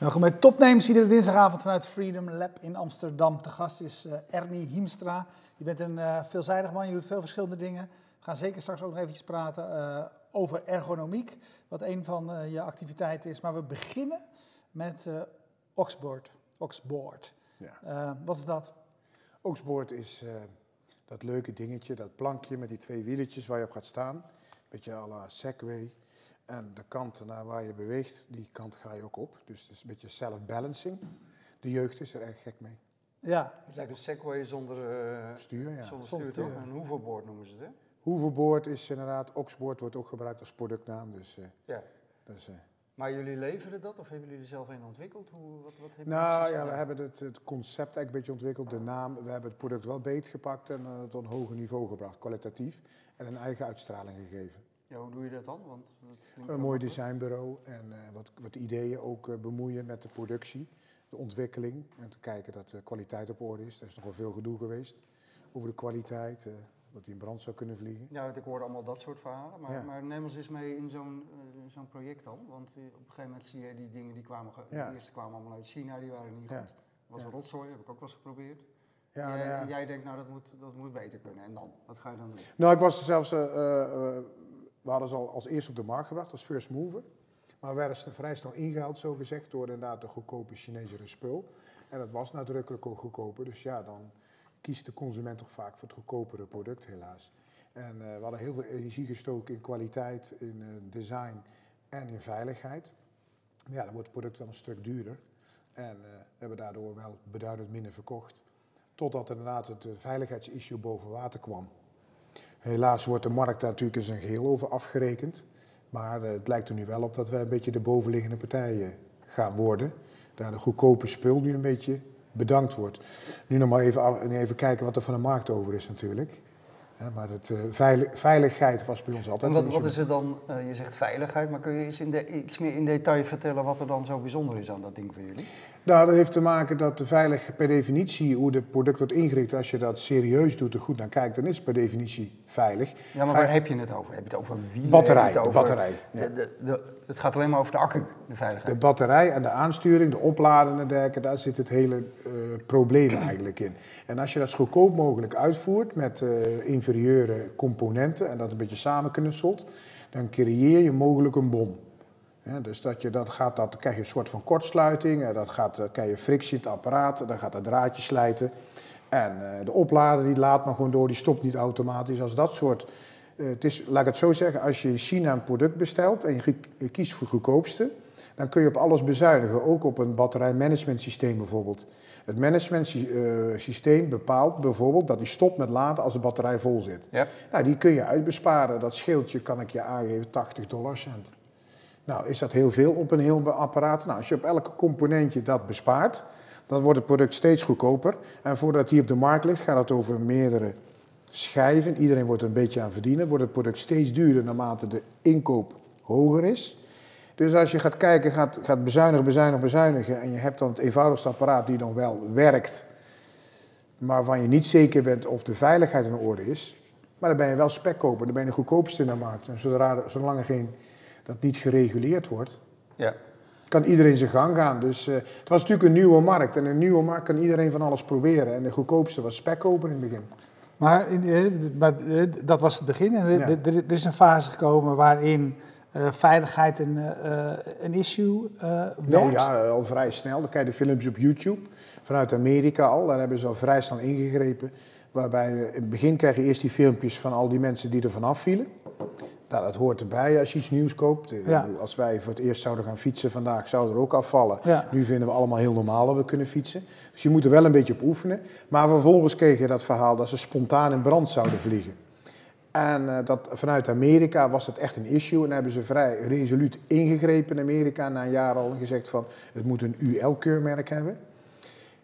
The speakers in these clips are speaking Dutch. Welkom bij Top Names. Iedere dinsdagavond vanuit Freedom Lab in Amsterdam. Te gast is Ernie Hiemstra. Je bent een veelzijdig man, je doet veel verschillende dingen. We gaan zeker straks ook nog eventjes praten over ergonomiek, wat een van je activiteiten is. Maar we beginnen met Oxboard. Oxboard. Ja. Wat is dat? Oxboard is dat leuke dingetje, dat plankje met die twee wieletjes waar je op gaat staan. Een beetje à la Segway. En de kant naar waar je beweegt, die kant ga je ook op. Dus het is een beetje self-balancing. De jeugd is er erg gek mee. Ja. Het is eigenlijk een Segway zonder stuur. Ja. Zonder stuur, toch? Een hoverboard noemen ze het, hè? Hoverboard is inderdaad, Oxboard wordt ook gebruikt als productnaam. Dus, ja. Dus, maar jullie leveren dat of hebben jullie er zelf een ontwikkeld? Wat hebben nou ja, we hebben het concept eigenlijk een beetje ontwikkeld. De naam, we hebben het product wel beetgepakt en het op een hoger niveau gebracht, kwalitatief. En een eigen uitstraling gegeven. Ja, hoe doe je dat dan? Want dat een mooi designbureau en wat ideeën ook bemoeien met de productie, de ontwikkeling. En te kijken dat de kwaliteit op orde is. Er is nogal veel gedoe geweest over de kwaliteit, dat die in brand zou kunnen vliegen. Ja, want ik hoorde allemaal dat soort verhalen. Maar, ja. Maar neem ons eens mee in zo'n project dan. Want op een gegeven moment zie je die dingen die kwamen, ja. De eerste kwamen allemaal uit China, die waren niet goed. Ja. Was een rotzooi, heb ik ook wel eens geprobeerd. Ja, ja. Jij denkt, nou dat moet beter kunnen. En dan? Wat ga je dan doen? Nou, ik was er zelfs... we hadden ze al als eerste op de markt gebracht, als first mover. Maar we werden ze vrij snel ingehaald, zo gezegd, door inderdaad de goedkope Chinese spul. En dat was nadrukkelijk ook goedkoper. Dus ja, dan kiest de consument toch vaak voor het goedkopere product, helaas. En we hadden heel veel energie gestoken in kwaliteit, in design en in veiligheid. Maar ja, dan wordt het product wel een stuk duurder. En we hebben daardoor wel beduidend minder verkocht. Totdat inderdaad het veiligheidsissue boven water kwam. Helaas wordt de markt daar natuurlijk in zijn geheel over afgerekend. Maar het lijkt er nu wel op dat wij een beetje de bovenliggende partijen gaan worden. Daar de goedkope spul nu een beetje bedankt wordt. Nu nog maar even kijken wat er van de markt over is natuurlijk. Ja, maar het, veiligheid was bij ons altijd... En wat is er dan, je zegt veiligheid, maar kun je eens iets meer in detail vertellen wat er dan zo bijzonder is aan dat ding voor jullie? Nou, dat heeft te maken dat de veiligheid per definitie, hoe het product wordt ingericht, als je dat serieus doet en goed naar kijkt, dan is het per definitie veilig. Ja, maar waar heb je het over? Heb je het over wielen? Batterij, over de batterij. Ja. Het gaat alleen maar over de accu, de veiligheid. De batterij en de aansturing, de opladen en dergelijke, daar zit het hele probleem eigenlijk in. En als je dat zo goedkoop mogelijk uitvoert met inferieure componenten en dat een beetje samenknutselt, dan creëer je mogelijk een bom. Ja, dus dan krijg je een soort van kortsluiting, dan krijg je frictie in het apparaat, dan gaat dat draadje slijten. En de oplader die laat maar gewoon door, die stopt niet automatisch. Als dat soort, laat ik het zo zeggen, als je in China een product bestelt en je kiest voor het goedkoopste, dan kun je op alles bezuinigen, ook op een batterijmanagementsysteem bijvoorbeeld. Het managementsysteem bepaalt bijvoorbeeld dat die stopt met laden als de batterij vol zit. Ja. Nou, die kun je uitbesparen, dat scheeltje kan ik je aangeven, $80 cent. Nou, is dat heel veel op een heel apparaat? Nou, als je op elke componentje dat bespaart, dan wordt het product steeds goedkoper. En voordat het hier op de markt ligt, gaat het over meerdere schijven. Iedereen wordt er een beetje aan verdienen. Wordt het product steeds duurder naarmate de inkoop hoger is. Dus als je gaat kijken, gaat bezuinigen... en je hebt dan het eenvoudigste apparaat die dan wel werkt, maar waarvan je niet zeker bent of de veiligheid in orde is, maar dan ben je wel spekkoper, dan ben je de goedkoopste in de markt. En zolang er geen... dat niet gereguleerd wordt, ja, kan iedereen zijn gang gaan. Dus het was natuurlijk een nieuwe markt. En in een nieuwe markt kan iedereen van alles proberen. En de goedkoopste was spekkoper in het begin. Maar dat was het begin. En ja. Er is een fase gekomen waarin veiligheid een issue werd. Nee, ja, al vrij snel. Dan kijk je de filmpjes op YouTube. Vanuit Amerika al. Daar hebben ze al vrij snel ingegrepen. Waarbij in het begin krijg je eerst die filmpjes van al die mensen die er vanaf vielen. Nou, dat hoort erbij als je iets nieuws koopt. Ja. Als wij voor het eerst zouden gaan fietsen vandaag, zou er ook afvallen. Ja. Nu vinden we allemaal heel normaal dat we kunnen fietsen. Dus je moet er wel een beetje op oefenen. Maar vervolgens kreeg je dat verhaal dat ze spontaan in brand zouden vliegen. En vanuit Amerika was dat echt een issue. En hebben ze vrij resoluut ingegrepen in Amerika. Na een jaar al gezegd van, het moet een UL-keurmerk hebben.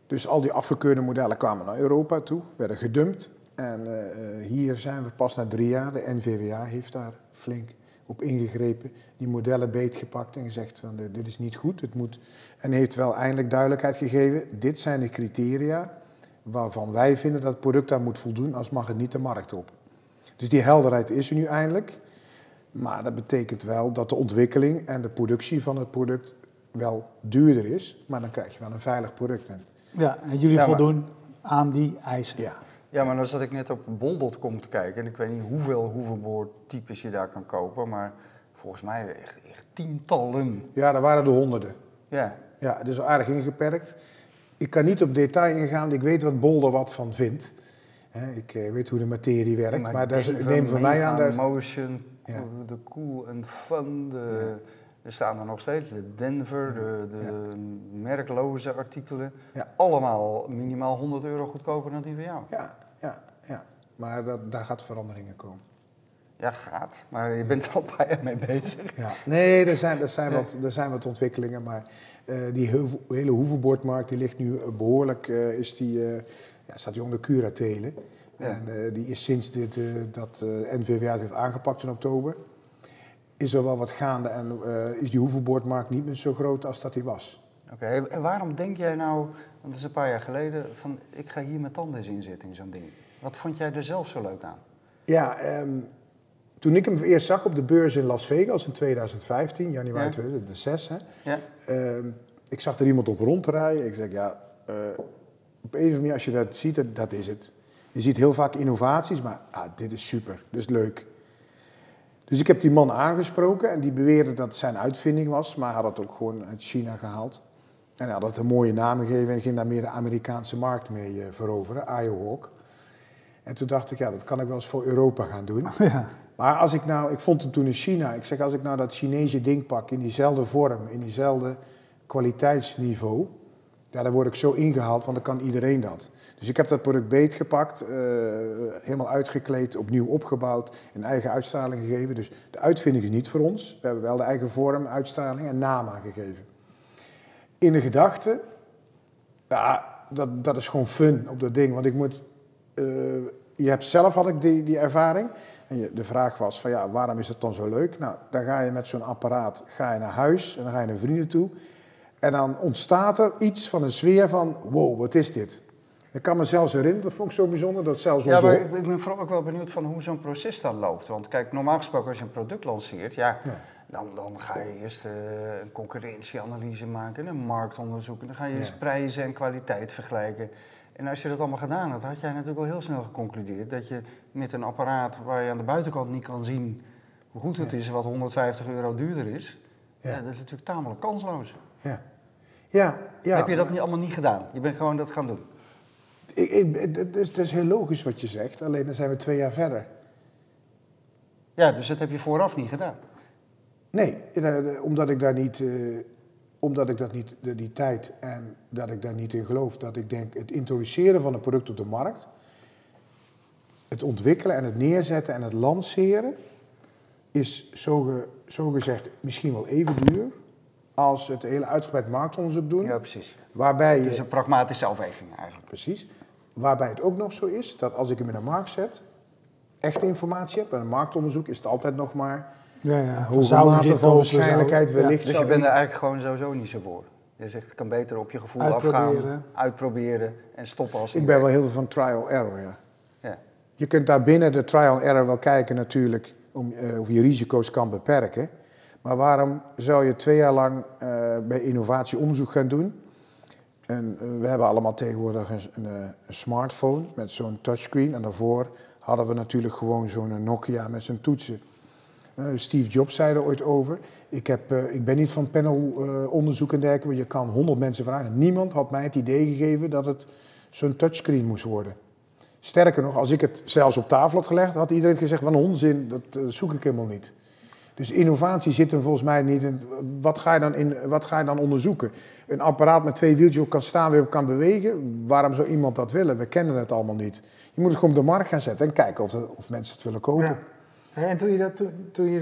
Dus al die afgekeurde modellen kwamen naar Europa toe, werden gedumpt. En hier zijn we pas na 3 jaar, de NVWA heeft daar flink op ingegrepen, die modellen beetgepakt en gezegd van dit is niet goed, het moet... En heeft wel eindelijk duidelijkheid gegeven, dit zijn de criteria waarvan wij vinden dat het product daar moet voldoen, anders mag het niet de markt op. Dus die helderheid is er nu eindelijk, maar dat betekent wel dat de ontwikkeling en de productie van het product wel duurder is, maar dan krijg je wel een veilig product. En... ja, en jullie voldoen aan die eisen. Ja. Ja, maar dan zat ik net op Bol.com te kijken en ik weet niet hoeveel hoverboardtypes je daar kan kopen, maar volgens mij echt tientallen. Ja, daar waren er honderden. Ja. Ja, dus aardig ingeperkt. Ik kan niet op detail ingaan, ik weet wat Bol er wat van vindt. Ik weet hoe de materie werkt, ja, maar daar neem voor mij aan... Motion, ja. De cool and fun, er staan er nog steeds, de Denver, de merkloze artikelen. Ja. Allemaal minimaal €100 goedkoper dan die van jou. Ja, ja, ja. Maar daar gaat veranderingen komen. Ja, gaat. Maar je bent er al een paar jaar mee bezig. Ja. Nee, er zijn wat ontwikkelingen, maar die hele hoverboardmarkt die ligt nu behoorlijk, staat die onder curatele. Ja. En die is sinds dat NVWA het heeft aangepakt in oktober, is er wel wat gaande en is die hoverboardmarkt niet meer zo groot als dat die was. Oké, en waarom denk jij nou, want dat is een paar jaar geleden, van ik ga hier mijn tanden in zitten in zo'n ding. Wat vond jij er zelf zo leuk aan? Ja, toen ik hem eerst zag op de beurs in Las Vegas in 2015, januari 2006, hè, ja. Ik zag er iemand op ronddraaien. Ik zeg, op een of andere manier als je dat ziet, dat is het. Je ziet heel vaak innovaties, maar dit is super, dit is leuk. Dus ik heb die man aangesproken en die beweerde dat het zijn uitvinding was, maar hij had het ook gewoon uit China gehaald. En hij had het een mooie naam gegeven en ging daar meer de Amerikaanse markt mee veroveren, Iowalk. En toen dacht ik, dat kan ik wel eens voor Europa gaan doen. Ja. Maar als ik nou, ik vond het toen in China, ik zeg als ik nou dat Chinese ding pak in diezelfde vorm, in diezelfde kwaliteitsniveau, dan word ik zo ingehaald, want dan kan iedereen dat. Dus ik heb dat product beetgepakt, helemaal uitgekleed, opnieuw opgebouwd, een eigen uitstraling gegeven. Dus de uitvinding is niet voor ons. We hebben wel de eigen vorm, uitstraling en naam aangegeven. In de gedachte, dat is gewoon fun op dat ding. Want ik moet, had ik die ervaring. En de vraag was van waarom is dat dan zo leuk? Nou, dan ga je met zo'n apparaat naar huis en dan ga je naar vrienden toe. En dan ontstaat er iets van een sfeer van, wow, wat is dit? Ik kan me zelfs herinneren, dat vond ik zo bijzonder, dat zelfs ons... Ja, maar ik ben vooral ook wel benieuwd van hoe zo'n proces dan loopt. Want kijk, normaal gesproken als je een product lanceert, dan ga je eerst een concurrentieanalyse maken, een marktonderzoek. En dan ga je eens prijzen en kwaliteit vergelijken. En als je dat allemaal gedaan had, had jij natuurlijk al heel snel geconcludeerd dat je met een apparaat waar je aan de buitenkant niet kan zien hoe goed het is, wat €150 duurder is, dat is natuurlijk tamelijk kansloos. Ja. Ja, ja. Heb je dat allemaal niet gedaan? Je bent gewoon dat gaan doen? Het is heel logisch wat je zegt, alleen dan zijn we 2 jaar verder. Ja, dus dat heb je vooraf niet gedaan? Nee, omdat ik daar niet, die tijd en dat ik daar niet in geloof. Dat ik denk, het introduceren van een product op de markt, het ontwikkelen en het neerzetten en het lanceren, is zogezegd misschien wel even duur als het hele uitgebreid marktonderzoek doen. Ja, precies. Waarbij het is een pragmatische afweging eigenlijk. Precies. Waarbij het ook nog zo is dat als ik hem in de markt zet, echt informatie heb. Bij een marktonderzoek is het altijd nog maar een hoge mate van waarschijnlijkheid wellicht. Dus je bent er eigenlijk gewoon sowieso niet zo voor. Je zegt, ik kan beter op je gevoel afgaan, uitproberen en stoppen als... Ik ben wel heel veel van trial error, ja. Je kunt daar binnen de trial error wel kijken natuurlijk om, of je risico's kan beperken. Maar waarom zou je 2 jaar lang bij innovatie onderzoek gaan doen? En we hebben allemaal tegenwoordig een smartphone met zo'n touchscreen. En daarvoor hadden we natuurlijk gewoon zo'n Nokia met zijn toetsen. Steve Jobs zei er ooit over. Ik ben niet van panelonderzoek en dergelijke, want je kan 100 mensen vragen. Niemand had mij het idee gegeven dat het zo'n touchscreen moest worden. Sterker nog, als ik het zelfs op tafel had gelegd, had iedereen gezegd van onzin, dat zoek ik helemaal niet. Dus innovatie zit hem volgens mij niet in. Wat ga je dan onderzoeken? Een apparaat met 2 wieltjes op kan staan, weer op kan bewegen. Waarom zou iemand dat willen? We kennen het allemaal niet. Je moet het gewoon op de markt gaan zetten en kijken of mensen het willen kopen. Ja. En toen je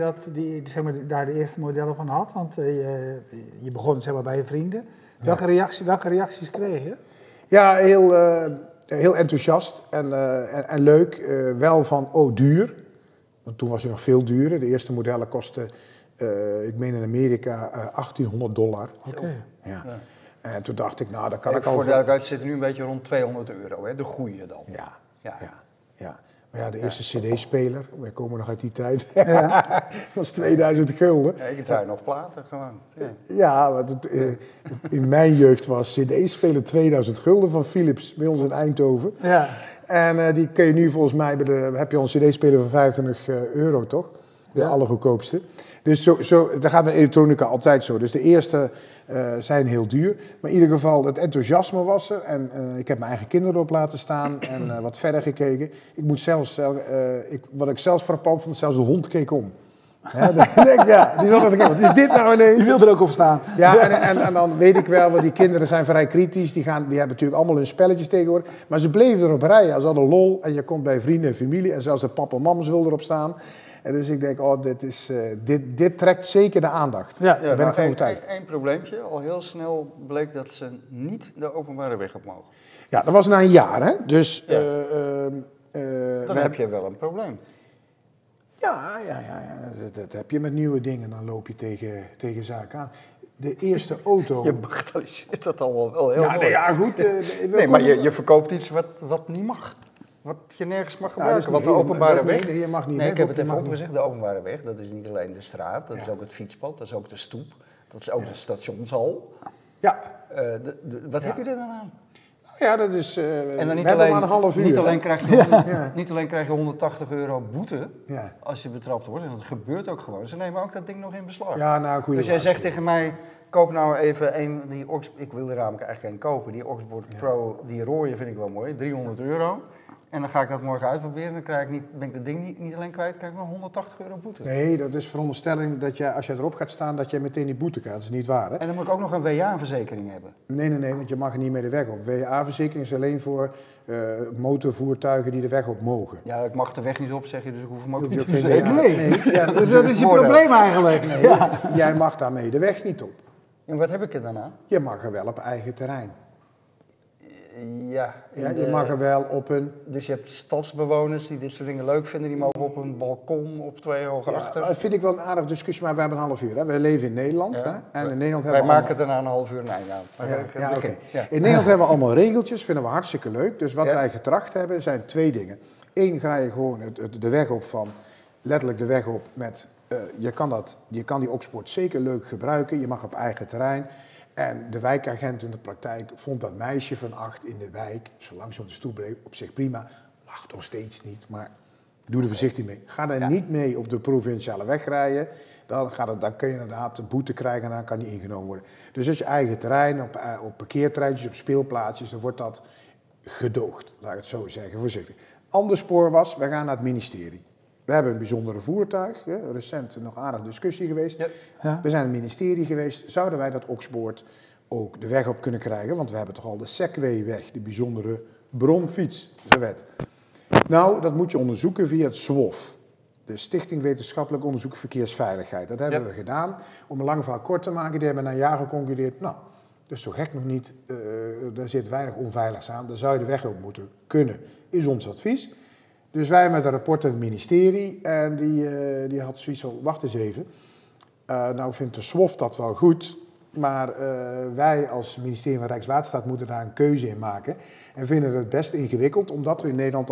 daar de eerste modellen van had, want je begon het bij je vrienden. Welke reacties kreeg je? Ja, heel enthousiast en leuk. Wel van, duur. Want toen was hij nog veel duurder. De eerste modellen kostten, ik meen in Amerika, $1,800. Oké. Ja. Ja. En toen dacht ik, dat kan ik al... Voor de duidelijkheid zit nu een beetje rond €200, hè? De goede dan. Ja. Ja, de eerste cd-speler. Wij komen nog uit die tijd. Ja. Dat was 2000 gulden. Ja, ik draai nog platen gewoon. Ja, ja, want in mijn jeugd was cd-speler 2000 gulden van Philips bij ons in Eindhoven. Ja. En die kun je nu volgens mij, heb je al een cd-speler van €25, toch? De allergoedkoopste. Dus dat gaat met elektronica altijd zo. Dus de eerste zijn heel duur. Maar in ieder geval, het enthousiasme was er. En ik heb mijn eigen kinderen erop laten staan en wat verder gekeken. Ik moet zelfs, wat ik zelfs frappant vond, zelfs de hond keek om. Hè, die zat altijd, wat is dit nou ineens? Die wil er ook op staan. Ja, en dan weet ik wel, want die kinderen zijn vrij kritisch. Die hebben natuurlijk allemaal hun spelletjes tegenwoordig. Maar ze bleven erop rijden. Ze hadden lol en je komt bij vrienden en familie. En zelfs de papa en mama's wilden erop staan. En dus ik denk, oh, dit trekt zeker de aandacht. Ja, daar ben ik van overtuigd. Eén probleempje. Al heel snel bleek dat ze niet de openbare weg op mogen. Ja, dat was na een jaar, hè? Dus... Ja. Dan heb je wel een probleem. Ja. Dat heb je met nieuwe dingen. Dan loop je tegen zaken aan. De eerste auto... Je bagatelliseert dat allemaal wel heel mooi. Ja, goed. Nee, maar je verkoopt iets wat niet mag. Wat je nergens mag gebruiken, want de openbare weg... Nee, je mag niet. Nee, ik heb het even opgezegd, de openbare weg, dat is niet alleen de straat, dat is ook het fietspad, dat is ook de stoep, dat is ook de stationshal. Ja. Wat heb je er dan aan? Ja, dat is... en dan niet alleen krijg je €180 boete als je betrapt wordt, en dat gebeurt ook gewoon. Ze nemen ook dat ding nog in beslag. Ja, nou, goeie. Dus jij zegt tegen mij, koop nou even ik wil er namelijk eigenlijk één kopen, die Oxboard Pro, die rode vind ik wel mooi, €300. En dan ga ik dat morgen uitproberen. Dan krijg ik ben ik dat ding niet alleen kwijt, krijg ik nog €180 boete. Nee, dat is veronderstelling dat je, als je erop gaat staan, dat je meteen die boete krijgt. Dat is niet waar, hè? En dan moet ik ook nog een WA-verzekering hebben. Nee, want je mag er niet meer de weg op. WA-verzekering is alleen voor motorvoertuigen die de weg op mogen. Ja, ik mag de weg niet op, zeg je, dus ik hoef hem ook niet te verzekeren. Nee. Ja, dus dat is je probleem eigenlijk. Nee, jij mag daarmee de weg niet op. En wat heb ik er dan aan? Je mag er wel op eigen terrein. Ja, je mag er wel op een... Dus je hebt stadsbewoners die dit soort dingen leuk vinden. Die mogen op een balkon op 2 hoog achter. Dat vind ik wel een aardige discussie, maar we hebben een half uur. Hè? We leven in Nederland. Ja. Hè? En in Nederland hebben we maken daarna een half uur een einde aan. In Nederland hebben we allemaal regeltjes, vinden we hartstikke leuk. Dus wat wij getracht hebben, zijn 2 dingen. Eén, ga je gewoon de weg op van... Letterlijk de weg op met... je kan die Oxboard zeker leuk gebruiken. Je mag op eigen terrein... En de wijkagent in de praktijk vond dat meisje van 8 in de wijk, zo langzaam de stoep bleef, op zich prima. Mag nog steeds niet, maar doe er voorzichtig mee. Ga daar niet mee op de provinciale weg rijden. Dan kun je inderdaad een boete krijgen en dan kan die ingenomen worden. Dus als je eigen terrein, op parkeerterreintjes, op speelplaatsjes, dan wordt dat gedoogd. Laat ik het zo zeggen, voorzichtig. Ander spoor was, we gaan naar het ministerie. We hebben een bijzondere voertuig, recent nog aardig discussie geweest. Ja. We zijn het ministerie geweest. Zouden wij dat Oxboard ook de weg op kunnen krijgen? Want we hebben toch al de Segway-weg, de bijzondere bromfiets, de wet. Nou, dat moet je onderzoeken via het SWOF, de Stichting Wetenschappelijk Onderzoek Verkeersveiligheid. Dat hebben we gedaan. Om een lang verhaal kort te maken, die hebben na een jaar geconcludeerd. Nou, dat is zo gek nog niet. Daar zit weinig onveiligs aan. Daar zou je de weg op moeten kunnen, is ons advies. Dus wij met een rapport aan het ministerie en die had zoiets van, wacht eens even. Nou vindt de SWOF dat wel goed, maar wij als ministerie van Rijkswaterstaat moeten daar een keuze in maken. En vinden het best ingewikkeld, omdat we in Nederland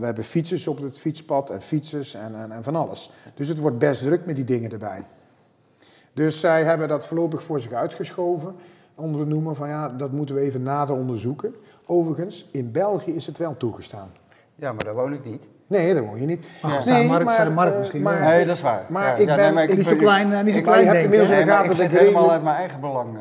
we hebben fietsers op het fietspad en fietsers en van alles. Dus het wordt best druk met die dingen erbij. Dus zij hebben dat voorlopig voor zich uitgeschoven, onder het noemen van dat moeten we even nader onderzoeken. Overigens, in België is het wel toegestaan. Ja, maar daar woon ik niet. Nee, daar woon je niet. Oh, nee, maar de markt misschien. Nee, dat is waar. Maar ik ben niet zo klein denken. Maar je hebt inmiddels in de gaten. Ik zit helemaal uit mijn eigen belang.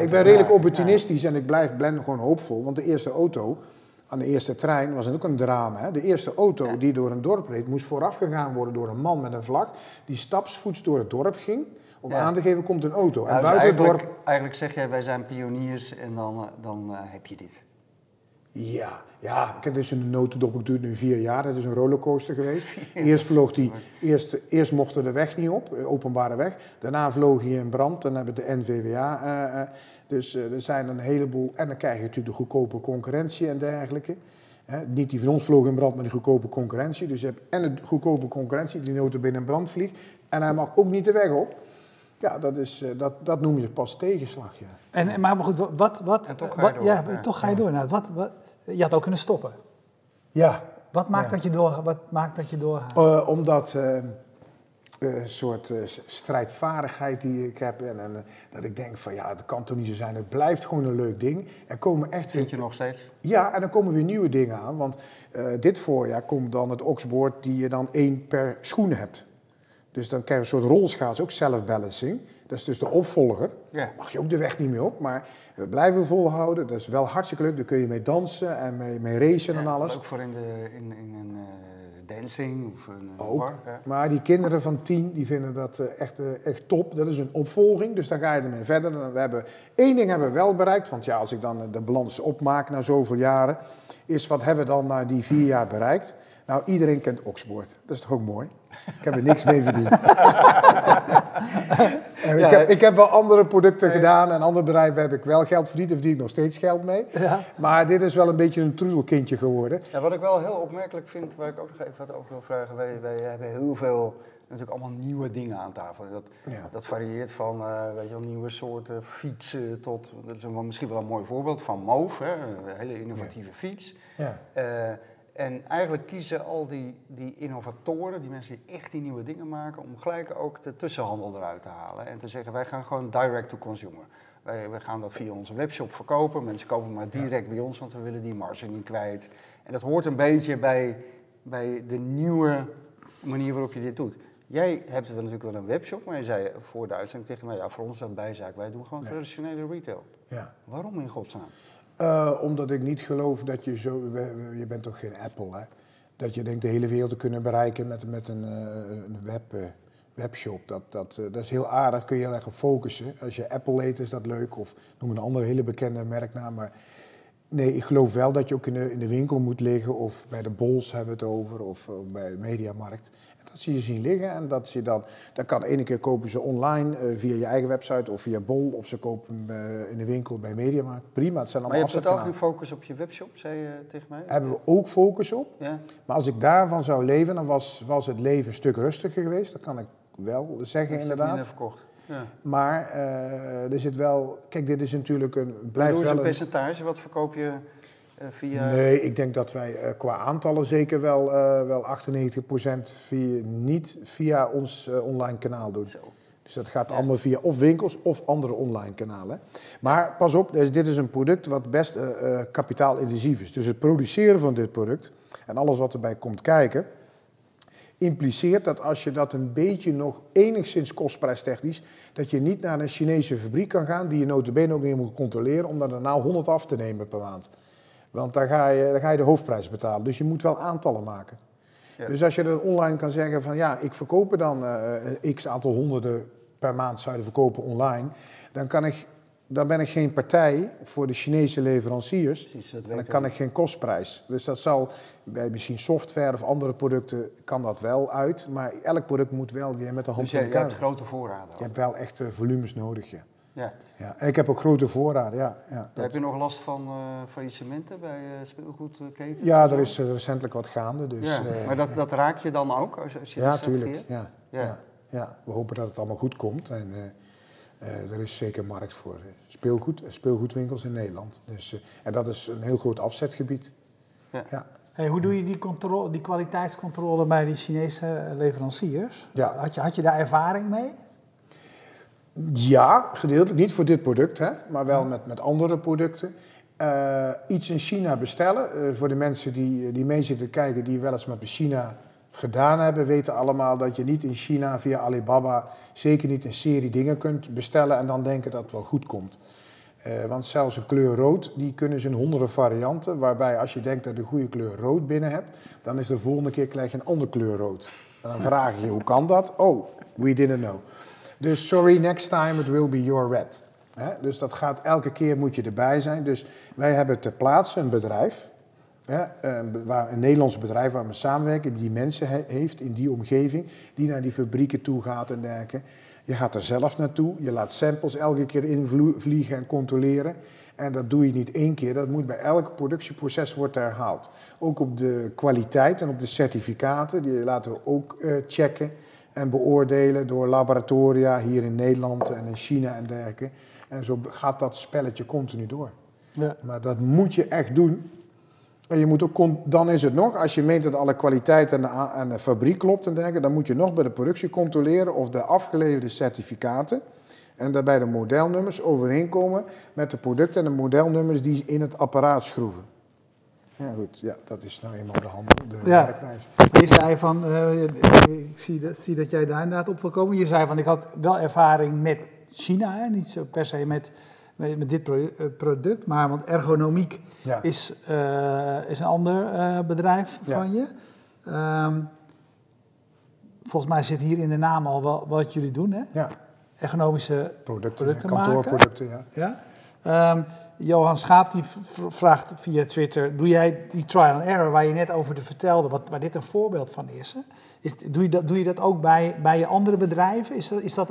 Ik ben redelijk opportunistisch en ik ben gewoon hoopvol. Want de eerste auto aan de eerste trein was ook een drama. Hè? De eerste auto die door een dorp reed moest voorafgegaan worden door een man met een vlag. Die stapsvoets door het dorp ging. Om aan te geven, komt een auto. En buiten het dorp... Eigenlijk zeg jij, wij zijn pioniers en dan heb je dit. Ja, dit is een notendop, ik doe het nu 4 jaar, dat is een rollercoaster geweest. Eerst mocht er de weg niet op, openbare weg. Daarna vloog hij in brand, dan hebben de NVWA. Dus er zijn een heleboel, en dan krijg je natuurlijk de goedkope concurrentie en dergelijke. Niet die van ons vloog in brand, maar die goedkope concurrentie. Dus je hebt de goedkope concurrentie, die notabene in brand vliegt. En hij mag ook niet de weg op. Ja, dat noem je pas tegenslag, ja. Maar goed, wat... En toch ga je door. Je had ook kunnen stoppen. Ja, Wat maakt, dat, je door, wat maakt dat je doorgaat? Omdat soort strijdvaardigheid die ik heb. En dat ik denk van ja, dat kan toch niet zo zijn. Het blijft gewoon een leuk ding. Er komen echt weer... Vind je nog steeds? Ja, en dan komen weer nieuwe dingen aan. Want dit voorjaar komt dan het Oxboard die je dan 1 per schoen hebt. Dus dan krijg je een soort rolschaats, ook self-balancing. Dat is dus de opvolger. Ja. Mag je ook de weg niet meer op, maar we blijven volhouden. Dat is wel hartstikke leuk. Daar kun je mee dansen en mee racen en alles. Ook voor in een dancing of een bar. Ja. Maar die kinderen van 10, die vinden dat echt top. Dat is een opvolging, dus daar ga je ermee verder. We hebben, 1 ding hebben we wel bereikt, want ja, als ik dan de balans opmaak na zoveel jaren, is wat hebben we dan na die 4 jaar bereikt? Nou, iedereen kent Oxboard. Dat is toch ook mooi? Ik heb er niks mee verdiend. En ik heb wel andere producten gedaan en andere bedrijven heb ik wel geld verdiend. Daar verdien ik nog steeds geld mee. Ja. Maar dit is wel een beetje een troedelkindje geworden. Ja, wat ik wel heel opmerkelijk vind, waar ik ook nog even wat over wil vragen. Wij hebben heel veel, natuurlijk allemaal nieuwe dingen aan tafel. Dat varieert van weet je wel, nieuwe soorten fietsen tot, dat is misschien wel een mooi voorbeeld, van Moof. Hè? Een hele innovatieve fiets. Ja. En eigenlijk kiezen al die innovatoren, die mensen die echt die nieuwe dingen maken, om gelijk ook de tussenhandel eruit te halen. En te zeggen, wij gaan gewoon direct to consumer. Wij gaan dat via onze webshop verkopen. Mensen kopen maar direct bij ons, want we willen die marge niet kwijt. En dat hoort een beetje bij de nieuwe manier waarop je dit doet. Jij hebt natuurlijk wel een webshop, maar je zei voor de uitzending tegen mij, ja, voor ons is dat bijzaak. Wij doen gewoon traditionele retail. Ja. Waarom in godsnaam? Omdat ik niet geloof dat je zo... Je bent toch geen Apple, hè? Dat je denkt de hele wereld te kunnen bereiken met een webshop. Dat is heel aardig, kun je heel erg op focussen. Als je Apple heet, is dat leuk. Of noem een andere hele bekende merknaam. Maar nee, ik geloof wel dat je ook in de winkel moet liggen. Of bij de Bols hebben we het over. Of bij de Mediamarkt. En dat zie je zien liggen. En dat zie je dan... Dat kan de ene keer kopen ze online via je eigen website of via Bol. Of ze kopen hem in de winkel bij Mediamarkt. Prima, het zijn allemaal. Maar je hebt ook geen focus op je webshop, zei je tegen mij? Hebben we ook focus op. Ja. Maar als ik daarvan zou leven, dan was het leven een stuk rustiger geweest. Dat kan ik wel zeggen, dat inderdaad. Dat heb je verkocht. Ja. Maar er zit wel... Kijk, dit is natuurlijk een... Blijft wel een percentage? Wat verkoop je via... Nee, ik denk dat wij qua aantallen zeker wel 98% niet via ons online kanaal doen. Zo. Dus dat gaat allemaal via of winkels of andere online kanalen. Maar pas op, dit is een product wat best kapitaalintensief is. Dus het produceren van dit product en alles wat erbij komt kijken... impliceert dat als je dat een beetje nog enigszins kostprijstechnisch... dat je niet naar een Chinese fabriek kan gaan... die je nota bene ook niet moet controleren... om daar daarna 100 af te nemen per maand. Want dan ga je de hoofdprijs betalen. Dus je moet wel aantallen maken. Ja. Dus als je dat online kan zeggen van... ja, ik verkoop er dan een x-aantal honderden per maand... zouden verkopen online... Dan ben ik geen partij voor de Chinese leveranciers. Precies, en dan kan ik geen kostprijs. Dus dat zal bij misschien software of andere producten kan dat wel uit. Maar elk product moet wel weer met de hand van elkaar. Dus je hebt grote voorraden. Je hebt wel echt volumes nodig, ja. En ik heb ook grote voorraden, ja. Heb je nog last van faillissementen bij speelgoedketen? Ja, er is recentelijk wat gaande. Dus, ja. Maar dat raak je dan ook? Als je tuurlijk. Ja. We hopen dat het allemaal goed komt en... er is zeker markt voor speelgoed, speelgoedwinkels in Nederland. Dus, en dat is een heel groot afzetgebied. Ja. Ja. Hey, hoe doe je die kwaliteitscontrole bij die Chinese leveranciers? Ja. Had je daar ervaring mee? Ja, gedeeltelijk. Niet voor dit product, hè, maar wel met andere producten. Iets in China bestellen. Voor de mensen die mee zitten kijken, die wel eens met China... gedaan hebben, weten allemaal dat je niet in China via Alibaba, zeker niet een serie dingen kunt bestellen en dan denken dat het wel goed komt. Want zelfs een kleur rood, die kunnen ze in honderden varianten, waarbij als je denkt dat je de goede kleur rood binnen hebt, dan is de volgende keer krijg je een andere kleur rood. En dan vraag je, hoe kan dat? Oh, we didn't know. Dus sorry, next time it will be your red. Dus dat gaat, elke keer moet je erbij zijn. Dus wij hebben ter plaatse een bedrijf. Ja, een Nederlands bedrijf waar we samenwerken, die mensen heeft in die omgeving, die naar die fabrieken toe gaat en dergelijke. Je gaat er zelf naartoe, je laat samples elke keer invliegen en controleren. En dat doe je niet 1 keer, dat moet bij elk productieproces wordt herhaald. Ook op de kwaliteit en op de certificaten, die laten we ook checken en beoordelen door laboratoria hier in Nederland en in China en dergelijke. En zo gaat dat spelletje continu door. Ja. Maar dat moet je echt doen. En je moet ook, dan is het nog, als je meent dat alle kwaliteit aan de fabriek klopt en dergelijke, dan moet je nog bij de productie controleren of de afgeleverde certificaten en daarbij de modelnummers overeenkomen met de producten en de modelnummers die in het apparaat schroeven. Ja goed, ja, dat is nou eenmaal de handel, de werkwijze. Je zei van, ik zie dat jij daar inderdaad op wil komen. Je zei van, ik had wel ervaring met China, hè? Niet zo per se met dit product, maar want ergonomiek is een ander bedrijf van je. Volgens mij zit hier in de naam al wel wat jullie doen, hè? Ja. Ergonomische producten kantoorproducten, maken. Ja. Johan Schaap die vraagt via Twitter, doe jij die trial and error waar je net over vertelde, waar dit een voorbeeld van is, hè? Doe je dat ook bij je andere bedrijven?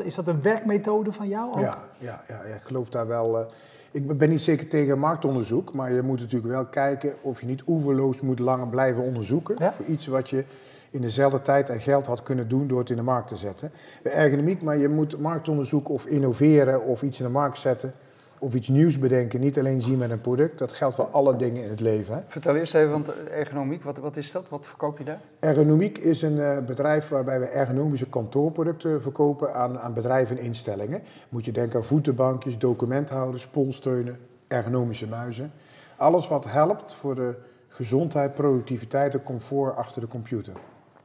Is dat een werkmethode van jou ook? Ja, ik geloof daar wel. Ik ben niet zeker tegen marktonderzoek, maar je moet natuurlijk wel kijken of je niet oeverloos moet langer blijven onderzoeken voor iets wat je in dezelfde tijd en geld had kunnen doen door het in de markt te zetten. Ergonomiek, maar je moet marktonderzoek of innoveren of iets in de markt zetten of iets nieuws bedenken, niet alleen zien met een product. Dat geldt voor alle dingen in het leven. Hè? Vertel eerst even, want ergonomiek, wat is dat? Wat verkoop je daar? Ergonomiek is een bedrijf waarbij we ergonomische kantoorproducten verkopen aan bedrijven en instellingen. Moet je denken aan voetenbankjes, documenthouders, polsteunen, ergonomische muizen. Alles wat helpt voor de gezondheid, productiviteit en comfort achter de computer.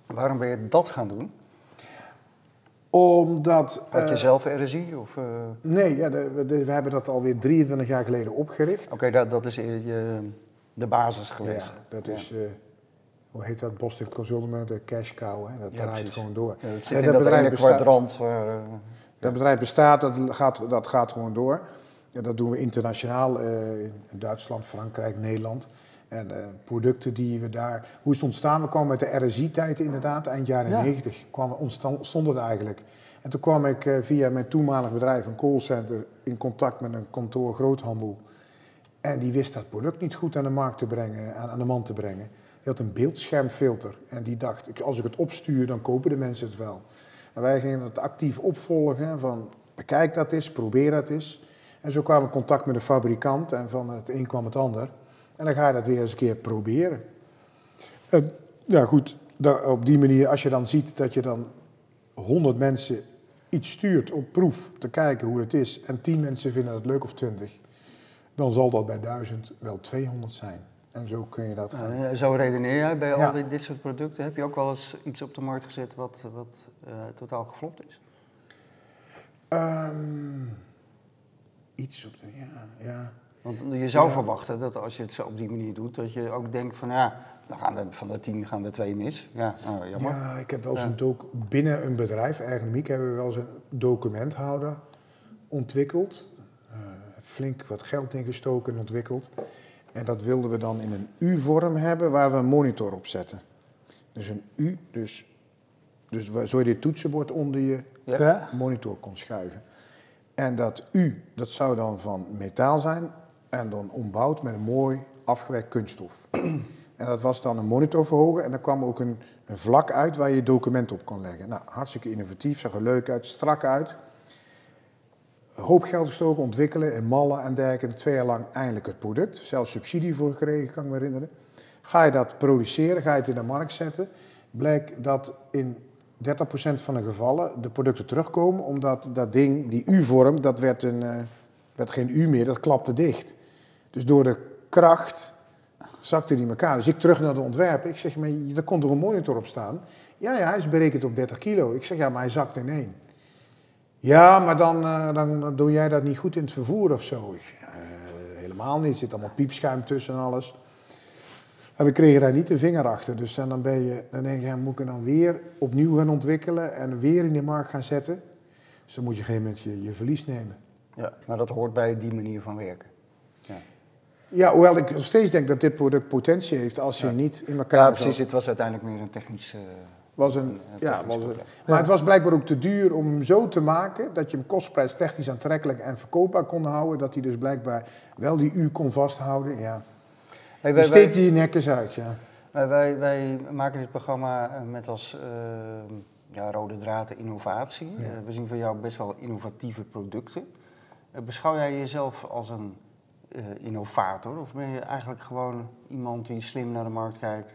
Waarom ben je dat gaan doen? Omdat... Had je zelf RSI? Of, Nee, ja, we hebben dat alweer 23 jaar geleden opgericht. Oké, dat is de basis geweest. Ja, dat is... Hoe heet dat? Boston Consulting, de cash cow. Hè? Dat draait gewoon door. Ja, dat zit in dat ene kwadrant. Dat bedrijf bestaat, dat gaat gewoon door. Ja, dat doen we internationaal. In Duitsland, Frankrijk, Nederland. En producten die we daar... Hoe is het ontstaan? We kwamen uit de RSI-tijd inderdaad, eind jaren 90. Ontstond het eigenlijk. En toen kwam ik via mijn toenmalig bedrijf, een callcenter, in contact met een kantoor groothandel. En die wist dat product niet goed aan de markt te brengen, aan de man te brengen. Die had een beeldschermfilter. En die dacht, als ik het opstuur, dan kopen de mensen het wel. En wij gingen dat actief opvolgen van bekijk dat eens, probeer dat eens. En zo kwamen we in contact met de fabrikant en van het een kwam het ander. En dan ga je dat weer eens een keer proberen. Ja goed, op die manier, als je dan ziet dat je dan 100 mensen iets stuurt op proef te kijken hoe het is, en 10 mensen vinden het leuk of 20, dan zal dat bij 1000 wel 200 zijn. En zo kun je dat gaan. Zo redeneer jij bij al dit soort producten. Heb je ook wel eens iets op de markt gezet wat totaal geflopt is? Iets op de... Ja. Want je zou verwachten dat als je het zo op die manier doet, dat je ook denkt van dan van de 10 gaan er 2 mis. Ja, jammer. Ja, ik heb wel eens binnen een bedrijf, ergonomiek, hebben we wel eens een documenthouder ontwikkeld. Flink wat geld ingestoken en ontwikkeld. En dat wilden we dan in een U-vorm hebben waar we een monitor op zetten. Dus een U, dus zo je dit toetsenbord onder je monitor kon schuiven. En dat U, dat zou dan van metaal zijn en dan ombouwd met een mooi afgewerkt kunststof. En dat was dan een monitorverhoger en daar kwam ook een vlak uit waar je je document op kon leggen. Nou, hartstikke innovatief, zag er leuk uit, strak uit. Een hoop geld gestoken, ontwikkelen in mallen en dergelijke. 2 jaar lang eindelijk het product, zelfs subsidie voor gekregen, kan ik me herinneren. Ga je dat produceren, ga je het in de markt zetten, blijkt dat in 30% van de gevallen de producten terugkomen, omdat dat ding, die U-vorm, dat werd geen U meer, dat klapte dicht. Dus door de kracht zakte die in elkaar. Dus ik terug naar de ontwerper, ik zeg, maar er kon toch een monitor op staan? Ja, hij is berekend op 30 kilo. Ik zeg, ja, maar hij zakt ineen. Ja, maar dan doe jij dat niet goed in het vervoer of zo. Helemaal niet, er zit allemaal piepschuim tussen en alles. En we kregen daar niet de vinger achter. Dus dan denk je, moet ik dan weer opnieuw gaan ontwikkelen en weer in de markt gaan zetten? Dus dan moet je op een gegeven moment je verlies nemen. Ja, maar dat hoort bij die manier van werken. Ja, hoewel ik nog steeds denk dat dit product potentie heeft als je niet in elkaar... Ja, precies. Het was uiteindelijk meer een technisch... Maar het was blijkbaar ook te duur om hem zo te maken dat je hem kostprijs technisch aantrekkelijk en verkoopbaar kon houden. Dat hij dus blijkbaar wel die U kon vasthouden, Hey, steekt die nek eens uit, Wij maken dit programma met als rode draad innovatie. Ja. We zien van jou best wel innovatieve producten. Beschouw jij jezelf als een innovator? Of ben je eigenlijk gewoon iemand die slim naar de markt kijkt?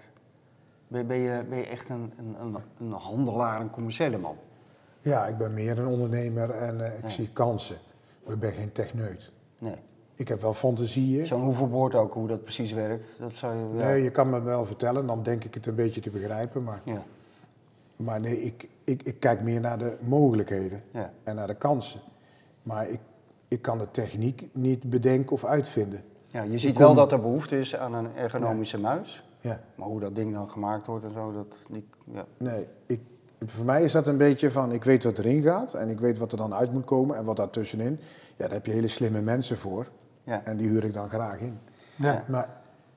Ben je echt een handelaar, een commerciële man? Ja, ik ben meer een ondernemer en ik zie kansen. Maar ik ben geen techneut. Nee. Ik heb wel fantasieën. Zo'n hoeverboord ook, hoe dat precies werkt. Dat zou je wel... Nee, je kan me wel vertellen, dan denk ik het een beetje te begrijpen. Maar, ja. Maar nee, ik kijk meer naar de mogelijkheden en naar de kansen. Maar ik kan de techniek niet bedenken of uitvinden. Ja, je ziet wel dat er behoefte is aan een ergonomische muis. Ja. Maar hoe dat ding dan gemaakt wordt en zo, dat... Nee, voor mij is dat een beetje van, ik weet wat erin gaat en ik weet wat er dan uit moet komen en wat daartussenin. Ja, daar heb je hele slimme mensen voor. Ja. En die huur ik dan graag in. Ja. Maar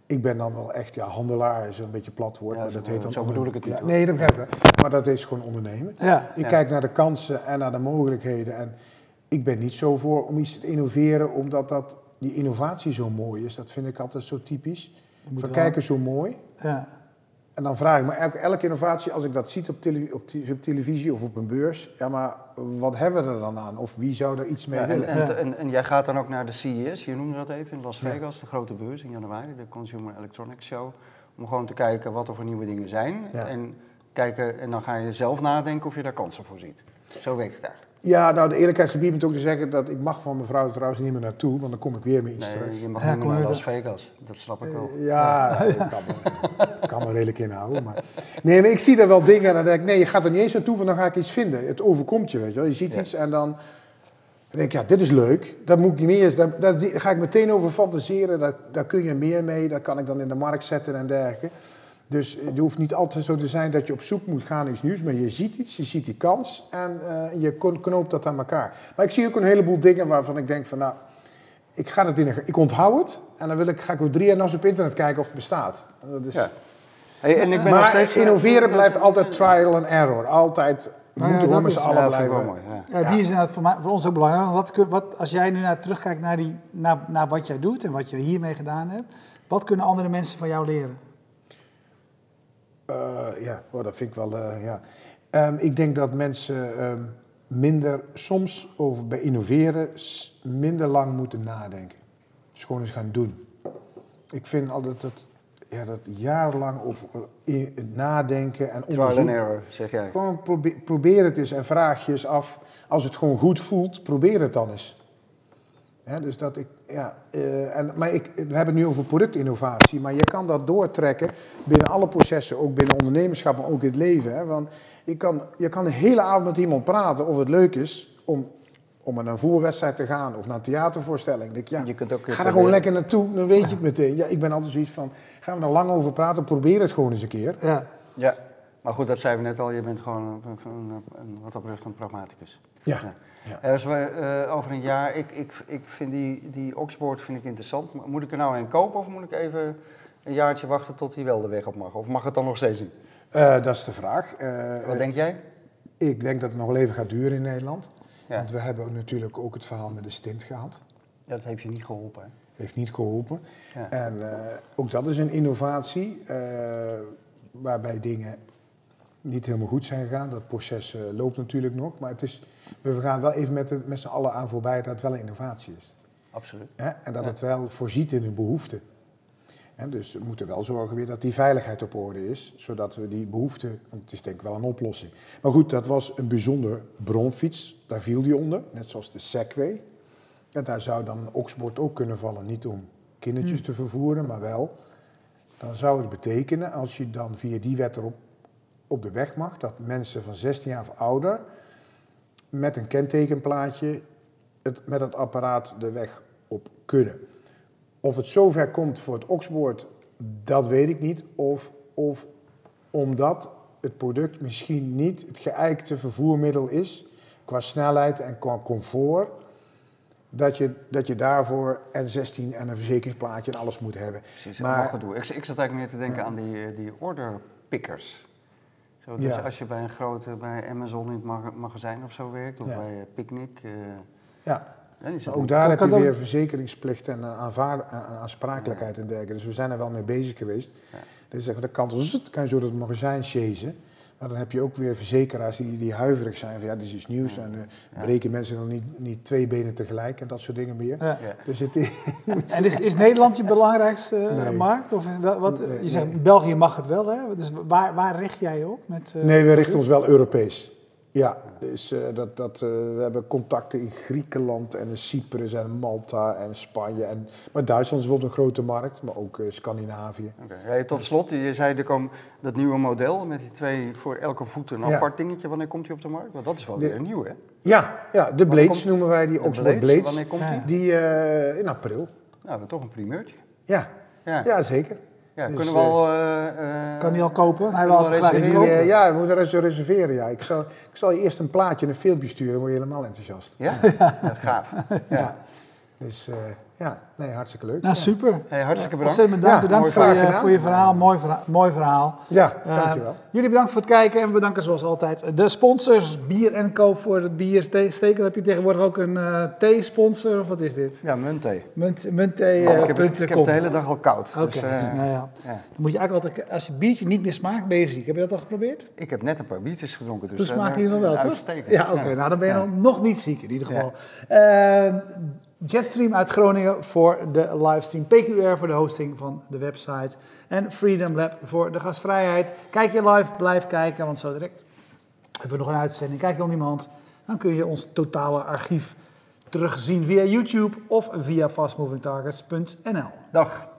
ik ben dan wel echt, handelaar is een beetje plat woord. Ja, maar dat heet dan zo bedoel ik het niet. Ja, nee, dat begrijp ik. Maar dat is gewoon ondernemen. Ja. Ik kijk naar de kansen en naar de mogelijkheden. En ik ben niet zo voor om iets te innoveren, omdat die innovatie zo mooi is. Dat vind ik altijd zo typisch. Van kijken zo mooi. Ja. En dan vraag ik me elke innovatie, als ik dat zie op televisie of op een beurs... Ja, maar wat hebben we er dan aan? Of wie zou er iets mee willen? En jij gaat dan ook naar de CES, je noemde dat even, in Las Vegas, de grote beurs in januari, de Consumer Electronics Show. Om gewoon te kijken wat er voor nieuwe dingen zijn. Ja. En dan ga je zelf nadenken of je daar kansen voor ziet. Zo werkt het eigenlijk. Ja, nou, de eerlijkheid gebied moet ook te zeggen dat ik mag van mevrouw trouwens niet meer naartoe, want dan kom ik weer met iets terug. Je mag niet meer naar Las Vegas, dat snap ik wel. Ik kan me redelijk inhouden. Maar... Nee, maar ik zie daar wel dingen en dan denk ik, nee, je gaat er niet eens naartoe, want dan ga ik iets vinden. Het overkomt je, weet je wel. Je ziet iets en dan denk ik, ja, dit is leuk. Dat moet ik niet meer, daar ga ik meteen over fantaseren, daar kun je meer mee, dat kan ik dan in de markt zetten en dergelijke. Dus het hoeft niet altijd zo te zijn dat je op zoek moet gaan naar iets nieuws. Maar je ziet iets, je ziet die kans en je knoopt dat aan elkaar. Maar ik zie ook een heleboel dingen waarvan ik denk van nou, ik onthoud het. En dan ga ik over 3 jaar nog eens op internet kijken of het bestaat. Dat is... Hey, en ik ben maar innoveren blijft altijd trial and error. Altijd moeten we met z'n allen blijven. Die is inderdaad voor ons ook belangrijk. Als jij nu terugkijkt naar wat jij doet en wat je hiermee gedaan hebt. Wat kunnen andere mensen van jou leren? Dat vind ik wel, ik denk dat mensen minder, soms over bij innoveren, minder lang moeten nadenken. Dus gewoon eens gaan doen. Ik vind altijd dat jarenlang over het nadenken en onderzoek... Trial and error, zeg jij. Gewoon probeer het eens en vraag je eens af. Als het gewoon goed voelt, probeer het dan eens. He, dus dat we hebben het nu over productinnovatie, maar je kan dat doortrekken binnen alle processen, ook binnen ondernemerschap, maar ook in het leven. Hè? Want je kan de hele avond met iemand praten of het leuk is om naar een voerwedstrijd te gaan of naar een theatervoorstelling. Denk, ga er gewoon lekker naartoe, dan weet je het meteen. Ja, ik ben altijd zoiets van, gaan we er lang over praten, probeer het gewoon eens een keer. Ja. Maar goed, dat zeiden we net al, je bent gewoon wat dat betreft een pragmaticus. Ja. Dus we, over een jaar, ik vind die Oxboard vind ik interessant. Moet ik er nou een kopen of moet ik even een jaartje wachten tot hij wel de weg op mag? Of mag het dan nog steeds niet? Dat is de vraag. Wat denk jij? Ik denk dat het nog wel even gaat duren in Nederland. Ja. Want we hebben natuurlijk ook het verhaal met de stint gehad. Ja, dat heeft je niet geholpen, hè? Heeft niet geholpen. Ja. En ook dat is een innovatie waarbij dingen niet helemaal goed zijn gegaan. Dat proces loopt natuurlijk nog, maar het is... We gaan wel even met z'n allen aan voorbij dat het wel een innovatie is. Absoluut. En dat het wel voorziet in hun behoeften. Dus we moeten wel zorgen weer dat die veiligheid op orde is, zodat we die behoeften... Het is denk ik wel een oplossing. Maar goed, dat was een bijzonder bronfiets. Daar viel die onder, net zoals de Segway. En daar zou dan een Oxboard ook kunnen vallen. Niet om kindertjes te vervoeren, maar wel. Dan zou het betekenen, als je dan via die wet erop op de weg mag, dat mensen van 16 jaar of ouder... met een kentekenplaatje met het apparaat de weg op kunnen. Of het zover komt voor het Oxboard, dat weet ik niet. Of omdat het product misschien niet het geëikte vervoermiddel is... qua snelheid en qua comfort, dat je daarvoor en 16 en een verzekeringsplaatje en alles moet hebben. Precies, maar ik zat eigenlijk meer te denken aan die orderpickers... Zo, dus als je bij een grote, bij Amazon in het magazijn of zo werkt, of bij Picnic. Ook daar heb je weer verzekeringsplicht en aansprakelijkheid en dergelijke. Dus we zijn er wel mee bezig geweest. Dus dat kan je zo door het magazijn chasen. Maar dan heb je ook weer verzekeraars die huiverig zijn van ja, dit is iets nieuws. En breken mensen dan niet twee benen tegelijk en dat soort dingen meer. Ja. Ja. Dus het en is Nederland je belangrijkste markt? Of je zegt, België mag het wel, hè? Dus waar richt jij je op? Nee, we richten ons wel Europees. Ja, dus we hebben contacten in Griekenland en in Cyprus en Malta en Spanje. Maar Duitsland is bijvoorbeeld een grote markt, maar ook Scandinavië. Okay. Ja, tot slot, je zei er komt dat nieuwe model met die twee voor elke voet een apart dingetje. Wanneer komt die op de markt? Want dat is wel weer nieuw, hè? Ja, de Blades noemen wij die, Oxboard Blades. Wanneer komt die? In april. Nou, we hebben toch een primeurtje. Ja, zeker. Ja, dus, kunnen we al, kan hij al kopen? Hij wil reserveren. Ja, we moeten reserveren. Ja. Ik zal je eerst een plaatje en een filmpje sturen, dan word je helemaal enthousiast. Ja, gaaf. Ja. Dus hartstikke leuk. Nou, super. Hey, hartstikke bedankt. Bedankt voor je verhaal. Mooi verhaal. Ja, dankjewel. Jullie bedankt voor het kijken en we bedanken zoals altijd de sponsors. Bier & Co voor het bier. Stekel, heb je tegenwoordig ook een thee-sponsor? Of wat is dit? Ja, muntthee. Muntthee. Ik heb het de hele dag al koud. Oké. Okay. Dus, dan moet je eigenlijk altijd, als je biertje niet meer smaakt, ben je ziek. Heb je dat al geprobeerd? Ik heb net een paar biertjes gedronken. Dus toen smaakte je nog wel, toch? Ja, oké. Nou, dan ben je nog niet ziek in ieder geval. Jetstream uit Groningen voor de livestream, PQR voor de hosting van de website en Freedom Lab voor de gastvrijheid. Kijk je live, blijf kijken, want zo direct hebben we nog een uitzending. Kijk je onder iemand, dan kun je ons totale archief terugzien via YouTube of via fastmovingtargets.nl. Dag!